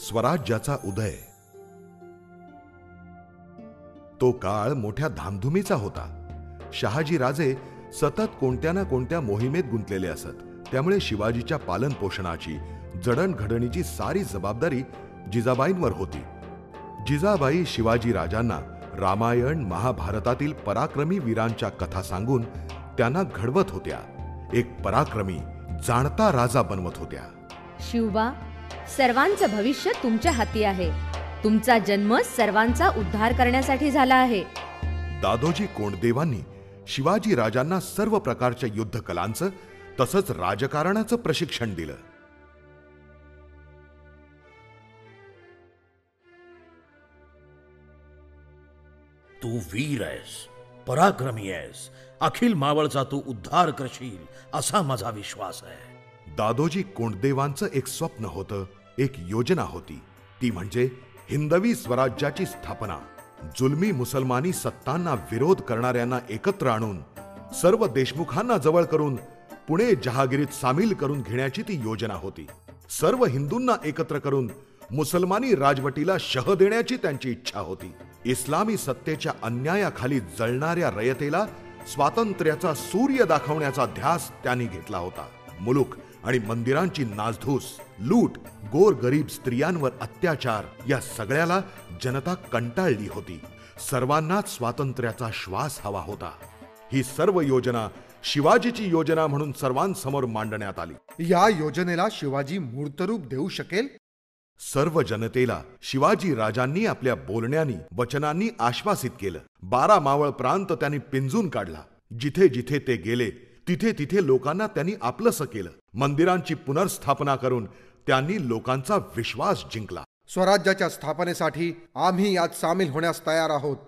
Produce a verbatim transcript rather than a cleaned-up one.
स्वराज्याचा उदय। तो काळ मोठ्या धामधुमीचा होता। शाहजी राजे सतत कोणत्या ना कोणत्या मोहिमेत गुंतलेले असत, त्यामुळे शिवाजीच्या पालनपोषणाची जडणघडणीची सारी जबाबदारी जिजाबाईंवर होती। जिजाबाई शिवाजी राजांना रामायण महाभारतातील पराक्रमी वीरांच्या कथा सांगून त्यांना घडवत होत्या, एक पराक्रमी जाणता राजा बनवत होत्या। शिवबा, सर्वांचं भविष्य तुमच्या हाती आहे, तुमचा जन्म सर्वांचा उद्धार करण्यासाठी झाला आहे। दादोजी कोंडदेवांनी शिवाजी राजांना सर्व प्रकारच्या युद्ध कलांचं तसंच राजकारणाचं प्रशिक्षण दिलं। तू वीर आहेस, पराक्रमी आहेस, अखिल मावळचा तू उद्धार करशील असा माझा विश्वास आहे। दादोजी कोंडदेवांचं एक स्वप्न होतं, एक योजना होती, ती म्हणजे हिंदवी स्वराज्याची स्थापना। जुलमी मुसलमानी सत्तांना विरोध करणाऱ्यांना एकत्र आणून सर्व देशमुखांना जवळ करून पुणे जहागिरीत सामील करून घेण्याची ती योजना होती। सर्व हिंदूंना एकत्र करून मुसलमानी राजवटीला शह देण्याची त्यांची इच्छा होती। इस्लामी सत्तेच्या अन्यायाखाली जळणाऱ्या रयतेला स्वातंत्र्याचा सूर्य दाखवण्याचा ध्यास त्यांनी घेतला होता। मुलूक आणि मंदिरांची नासधूस, लूट, गोरगरीब स्त्रियांवर अत्याचार या सगळ्याला जनता कंटाळली होती। सर्वांनाच स्वातंत्र्याचा श्वास हवा होता। ही सर्व योजना शिवाजीची योजना म्हणून सर्वांसमोर मांडण्यात आली। या योजनेला शिवाजी मूर्तरूप देऊ शकेल। सर्व जनतेला शिवाजी राजांनी आपल्या बोलण्यानी वचनांनी आश्वासित केलं। बारा मावळ प्रांत त्यांनी पिंजून काढला। जिथे जिथे ते गेले तिथे तिथे लोकांना त्यांनी आपलंसं केलं। मंदिरांची पुनर्स्थापना करून त्यांनी लोकांचा विश्वास जिंकला। स्वराज्याच्या स्थापनेसाठी आम्ही आज सामील होण्यास तयार आहोत